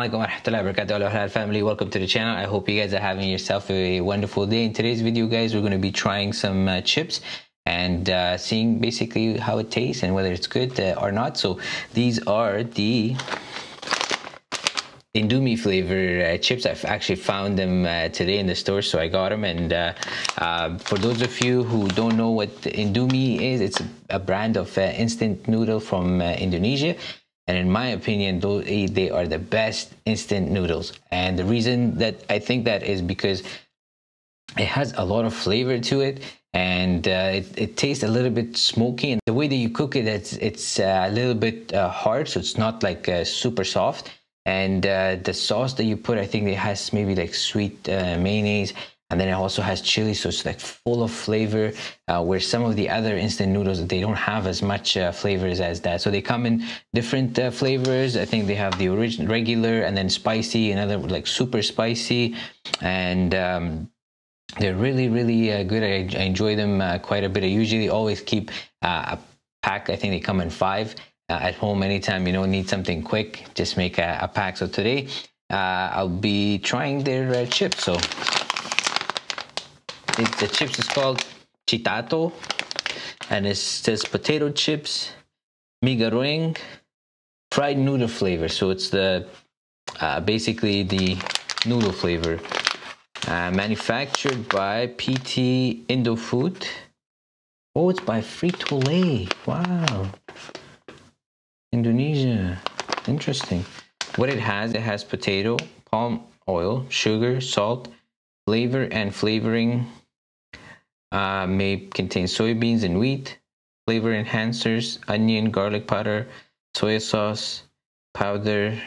Assalamualaikum warahmatullahi wabarakatuh. Hello halal family, welcome to the channel. I hope you guys are having yourself a wonderful day. In today's video guys, we're going to be trying some chips and seeing basically how it tastes and whether it's good or not. So these are the Indomie flavor chips. I've actually found them today in the store, so I got them. And for those of you who don't know what Indomie is, it's a brand of instant noodle from Indonesia. And in my opinion, they are the best instant noodles. And the reason that I think that is because it has a lot of flavor to it, and it tastes a little bit smoky. And the way that you cook it, it's a little bit hard, so it's not like super soft. And the sauce that you put, I think it has maybe like sweet mayonnaise, and then it also has chili, so it's like full of flavor, where some of the other instant noodles, they don't have as much flavors as that. So they come in different flavors. I think they have the original, regular, and then spicy, another like super spicy. And they're really good. I enjoy them quite a bit. I usually always keep a pack. I think they come in 5 at home. Anytime you don't need something quick, just make a pack. So today I'll be trying their chips. So the chips is called Chitato, and it says potato chips, Migareng, fried noodle flavor. So it's the basically the noodle flavor, manufactured by PT Indofood. Oh, it's by Frito Lay. Wow, Indonesia, interesting. What it has potato, palm oil, sugar, salt, flavor and flavoring. May contain soybeans and wheat, flavor enhancers, onion, garlic powder, soy sauce powder,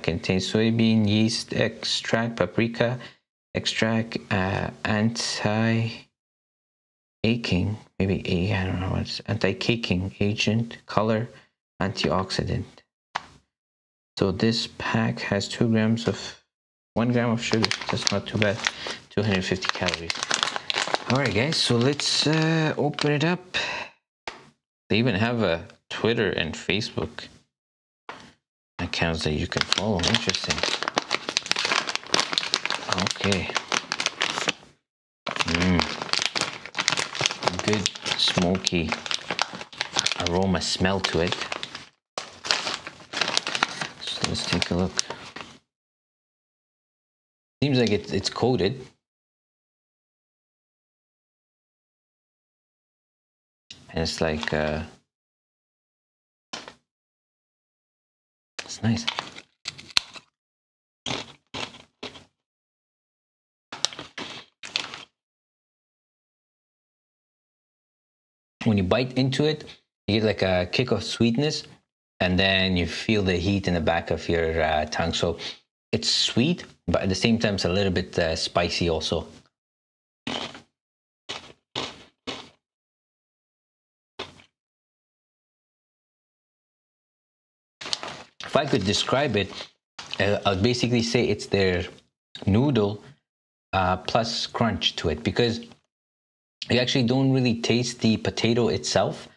contains soybean, yeast extract, paprika extract, anti-aching, maybe I don't know what's anti-caking agent, color, antioxidant. So this pack has 1 gram of sugar. That's not too bad. 250 calories. All right guys, so let's open it up. They even have a Twitter and Facebook accounts that you can follow. Interesting. Okay. Good smoky aroma, smell to it. So let's take a look. Seems like it's coated. And it's like, it's nice. When you bite into it, you get like a kick of sweetness, and then you feel the heat in the back of your tongue. So it's sweet, but at the same time, it's a little bit spicy also. If I could describe it, I would basically say it's their noodle plus crunch to it, because you actually don't really taste the potato itself,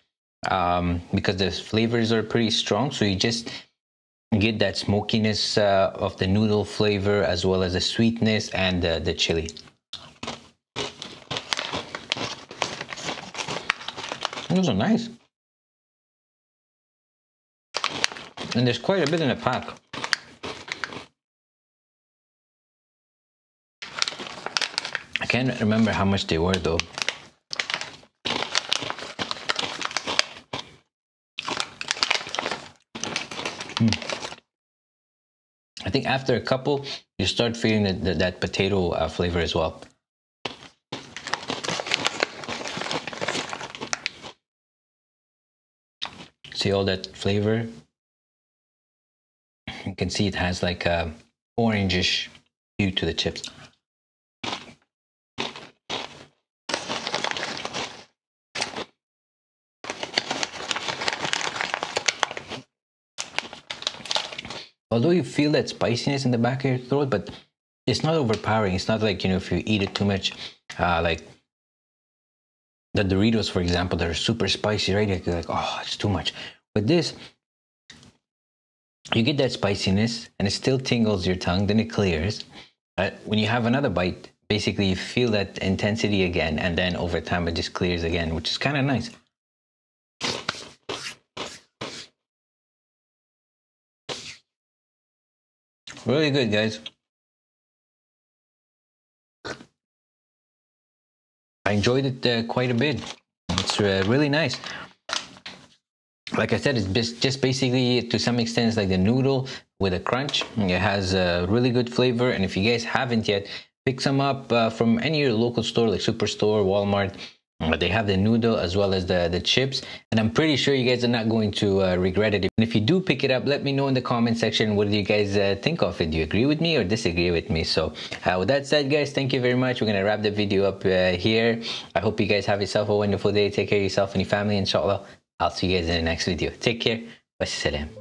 because the flavors are pretty strong. So you just get that smokiness of the noodle flavor, as well as the sweetness and the chili. Those are nice. And there's quite a bit in a pack. I can't remember how much they were though. I think after a couple, you start feeling that potato flavor as well. See all that flavor? You can see it has like a orangish hue to the chips. Although you feel that spiciness in the back of your throat, but it's not overpowering. It's not like, you know, if you eat it too much, like the Doritos, for example, that are super spicy, right? You're like, oh, it's too much. But this, you get that spiciness and it still tingles your tongue, then it clears. When you have another bite, basically you feel that intensity again, and then over time it just clears again, which is kind of nice. Really good, guys. I enjoyed it quite a bit. It's really nice. Like I said, it's just basically, to some extent, it's like the noodle with a crunch. It has a really good flavor, and if you guys haven't yet, pick some up from any local store like Superstore, Walmart. They have the noodle as well as the chips, and I'm pretty sure you guys are not going to regret it. And if you do pick it up, let me know in the comment section, what do you guys think of it? Do you agree with me or disagree with me? So with that said, guys, thank you very much. We're gonna wrap the video up here. I hope you guys have yourself a wonderful day. Take care of yourself and your family, inshallah. I'll see you guys in the next video. Take care. Wassalam.